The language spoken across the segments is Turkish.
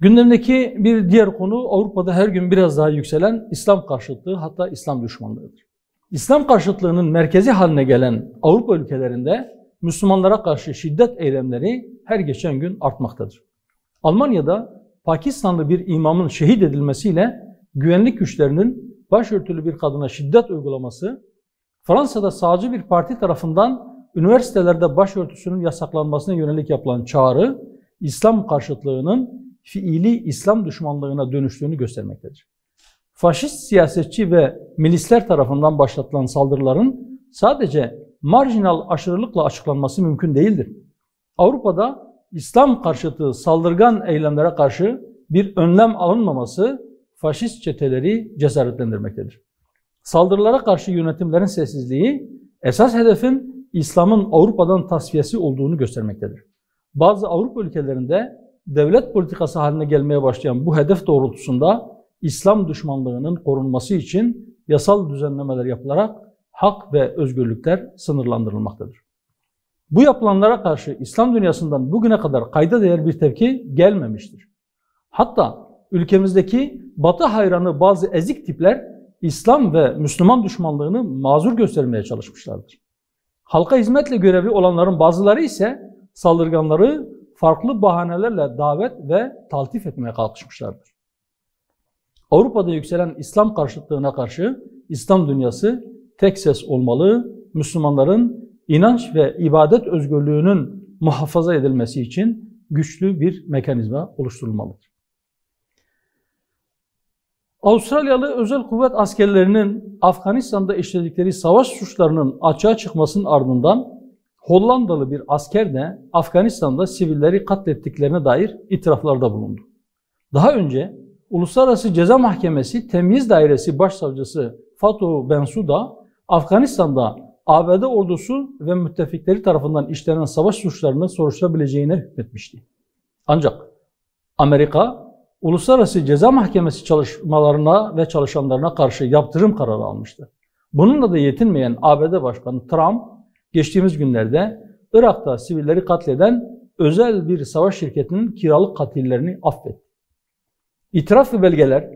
Gündemdeki bir diğer konu Avrupa'da her gün biraz daha yükselen İslam karşıtlığı, hatta İslam düşmanlığıdır. İslam karşıtlığının merkezi haline gelen Avrupa ülkelerinde Müslümanlara karşı şiddet eylemleri her geçen gün artmaktadır. Almanya'da Pakistanlı bir imamın şehit edilmesiyle güvenlik güçlerinin başörtülü bir kadına şiddet uygulaması, Fransa'da sağcı bir parti tarafından üniversitelerde başörtüsünün yasaklanmasına yönelik yapılan çağrı, İslam karşıtlığının fiili İslam düşmanlığına dönüştüğünü göstermektedir. Faşist siyasetçi ve milisler tarafından başlatılan saldırıların sadece marjinal aşırılıkla açıklanması mümkün değildir. Avrupa'da İslam karşıtı saldırgan eylemlere karşı bir önlem alınmaması faşist çeteleri cesaretlendirmektedir. Saldırılara karşı yönetimlerin sessizliği esas hedefin İslam'ın Avrupa'dan tasfiyesi olduğunu göstermektedir. Bazı Avrupa ülkelerinde devlet politikası haline gelmeye başlayan bu hedef doğrultusunda İslam düşmanlığının korunması için yasal düzenlemeler yapılarak hak ve özgürlükler sınırlandırılmaktadır. Bu yapılanlara karşı İslam dünyasından bugüne kadar kayda değer bir tepki gelmemiştir. Hatta ülkemizdeki Batı hayranı bazı ezik tipler İslam ve Müslüman düşmanlığını mazur göstermeye çalışmışlardır. Halka hizmetle görevli olanların bazıları ise saldırganları farklı bahanelerle davet ve taltif etmeye kalkışmışlardır. Avrupa'da yükselen İslam karşıtlığına karşı İslam dünyası tek ses olmalı, Müslümanların inanç ve ibadet özgürlüğünün muhafaza edilmesi için güçlü bir mekanizma oluşturulmalıdır. Avustralyalı özel kuvvet askerlerinin Afganistan'da işledikleri savaş suçlarının açığa çıkmasının ardından Hollandalı bir asker de Afganistan'da sivilleri katlettiklerine dair itiraflarda bulundu. Daha önce Uluslararası Ceza Mahkemesi Temyiz Dairesi Başsavcısı Fatou Bensouda, Afganistan'da ABD ordusu ve müttefikleri tarafından işlenen savaş suçlarını soruşturabileceğine hükmetmişti. Ancak Amerika, Uluslararası Ceza Mahkemesi çalışmalarına ve çalışanlarına karşı yaptırım kararı almıştı. Bununla da yetinmeyen ABD Başkanı Trump, geçtiğimiz günlerde Irak'ta sivilleri katleden özel bir savaş şirketinin kiralık katillerini affetti. İtiraf ve belgeler,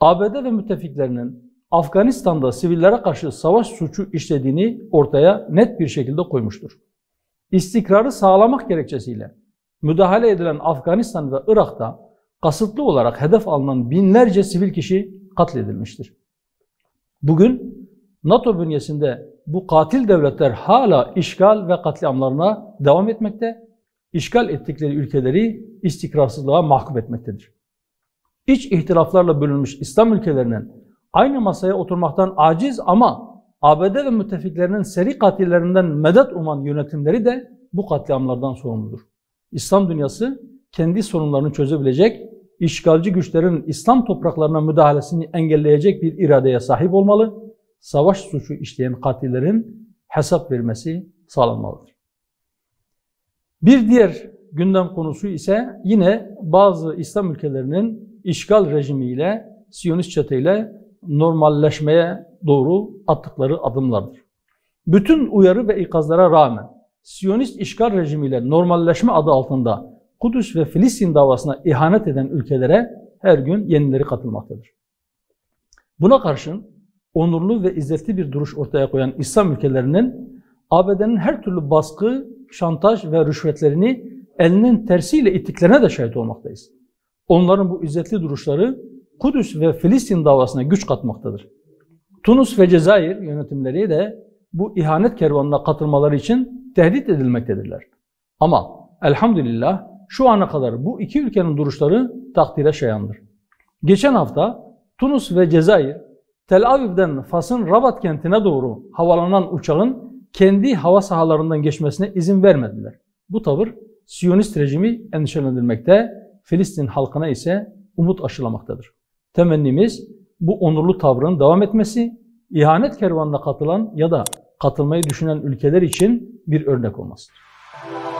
ABD ve müttefiklerinin Afganistan'da sivillere karşı savaş suçu işlediğini ortaya net bir şekilde koymuştur. İstikrarı sağlamak gerekçesiyle müdahale edilen Afganistan ve Irak'ta kasıtlı olarak hedef alınan binlerce sivil kişi katledilmiştir. Bugün NATO bünyesinde bu katil devletler hala işgal ve katliamlarına devam etmekte, işgal ettikleri ülkeleri istikrarsızlığa mahkum etmektedir. İç ihtilaflarla bölünmüş İslam ülkelerinin aynı masaya oturmaktan aciz ama ABD ve müttefiklerinin seri katillerinden medet uman yönetimleri de bu katliamlardan sorumludur. İslam dünyası kendi sorunlarını çözebilecek, işgalci güçlerin İslam topraklarına müdahalesini engelleyecek bir iradeye sahip olmalı, savaş suçu işleyen katillerin hesap vermesi sağlanmalıdır. Bir diğer gündem konusu ise yine bazı İslam ülkelerinin işgal rejimiyle, Siyonist çeteyle normalleşmeye doğru attıkları adımlardır. Bütün uyarı ve ikazlara rağmen Siyonist işgal rejimiyle normalleşme adı altında Kudüs ve Filistin davasına ihanet eden ülkelere her gün yenileri katılmaktadır. Buna karşın onurlu ve izzetli bir duruş ortaya koyan İslam ülkelerinin ABD'nin her türlü baskı, şantaj ve rüşvetlerini elinin tersiyle ittiklerine de şahit olmaktayız. Onların bu izzetli duruşları Kudüs ve Filistin davasına güç katmaktadır. Tunus ve Cezayir yönetimleri de bu ihanet kervanına katılmaları için tehdit edilmektedirler. Ama elhamdülillah şu ana kadar bu iki ülkenin duruşları takdire şayandır. Geçen hafta Tunus ve Cezayir, Tel Aviv'den Fas'ın Rabat kentine doğru havalanan uçağın kendi hava sahalarından geçmesine izin vermediler. Bu tavır Siyonist rejimi endişelendirmekte, Filistin halkına ise umut aşılamaktadır. Temennimiz bu onurlu tavrın devam etmesi, ihanet kervanına katılan ya da katılmayı düşünen ülkeler için bir örnek olmasıdır.